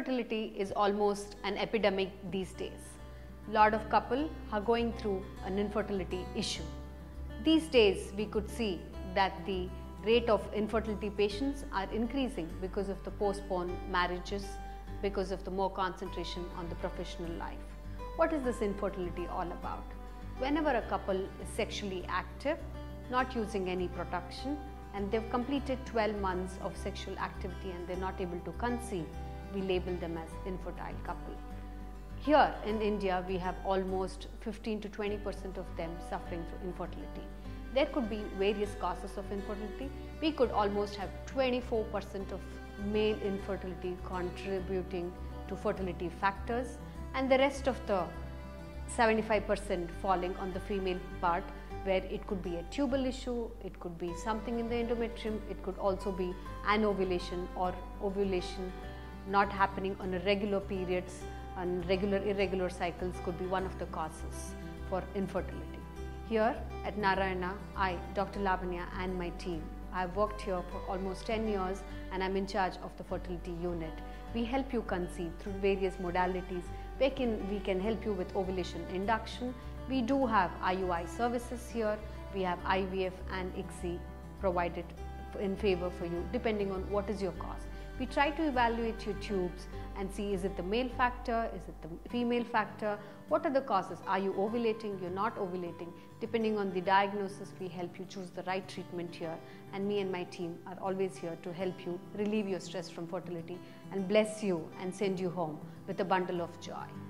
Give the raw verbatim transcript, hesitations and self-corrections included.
infertility is almost an epidemic these days. A lot of couples are going through an infertility issue. These days we could see that the rate of infertility patients are increasing because of the postponed marriages, because of the more concentration on the professional life. What is this infertility all about? Whenever a couple is sexually active, not using any protection, and they've completed twelve months of sexual activity and they're not able to conceive, we label them as infertile couple. Here in India, we have almost fifteen to twenty percent of them suffering from infertility. There could be various causes of infertility. We could almost have twenty-four percent of male infertility contributing to fertility factors, and the rest of the seventy-five percent falling on the female part, where it could be a tubal issue, it could be something in the endometrium, it could also be anovulation or ovulation not happening on a regular periods, and regular irregular cycles could be one of the causes for infertility. Here at Narayana, I, Doctor Lavanya, and my team, I have worked here for almost ten years and I am in charge of the fertility unit. We help you conceive through various modalities. We can, we can help you with ovulation induction. We do have I U I services here. We have I V F and I C S I provided in favor for you depending on what is your cause. We try to evaluate your tubes and see, is it the male factor, is it the female factor, what are the causes, are you ovulating, you're not ovulating. Depending on the diagnosis, we help you choose the right treatment here, and me and my team are always here to help you relieve your stress from fertility and bless you and send you home with a bundle of joy.